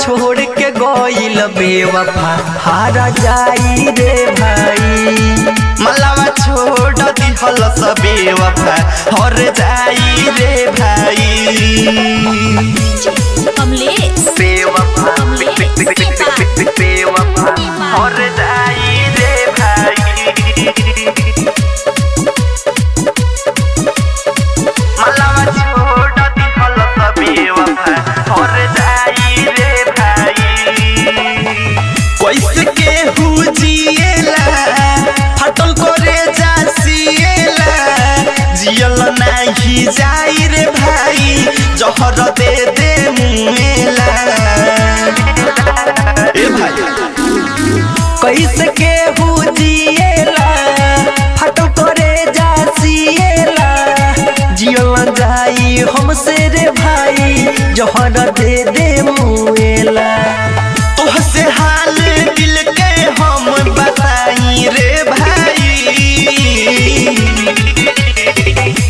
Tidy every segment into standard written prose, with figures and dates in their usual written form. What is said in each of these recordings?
छोड़ के गोइल बेवफा हारा जाई रे भाई, मलावा छोड़ दिहल सब बेवफा हर जाई रे भाई। कमलेश बेवफा बेवफा हर जाई रे भाई, मलावा छोड़ दिहल सब बेवफा हर जाई रे। कैसे केहू जिएला फटल करे जा सिएला, जियल नहीं जाई रे भाई जहर दे दे मुएला। ए भाई कैसे केहू जिएला फटल करे जा सिएला, जियल जाई हमसे रे भाई जहर दे दे मुएला। तोहसे हाल दिल के हम बताई रे भाई,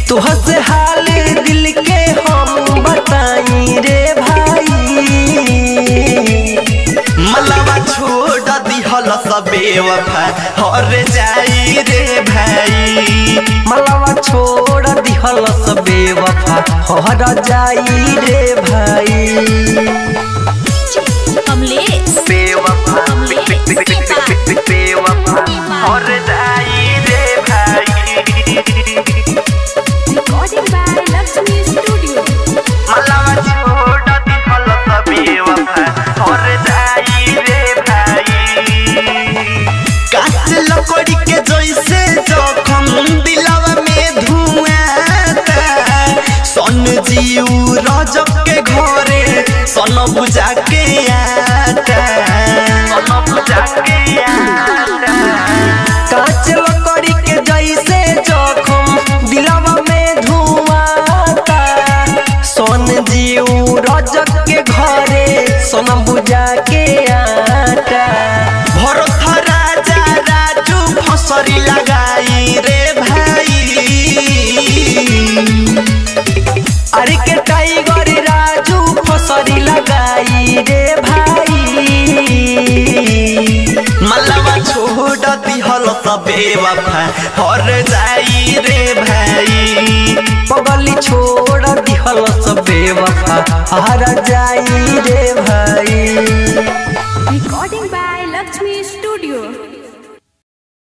तोहसे हाल दिल के हम बताई रे भाई, मलावा छोड़ दिहल सब बेवफा हर जाई रे भाई, मलावा छोड़ दिहल सब बेवफा हर जाई रे भाई। बेवफा बेवफा हर जाई रे भाई। Recording by Lakshmi studio. मलावा छोड़ दिहल सब बेवफा हर जाई रे भाई। काट लकड़ी के जैसे जखम दिलवा में धुआता, सन जीव रजब के घरे सन बुझा के आता, सन बुझा के आता। कांच लकड़ी के जैसे जखम दिलवा में धुआता, सन जीव रजक के घरे सन बुझा के आता। भरत राजा राजू फसरी लगाई रे भाई, अरे के टाइगर राजू फसरी लगाई रे भाई, मलावा छोड़ दिहल सब बेवफा हर जाई रे भाई, पगली छोड़ दिहल सब बेवफा हर जाई रे भाई। Recording by Lakshmi studio.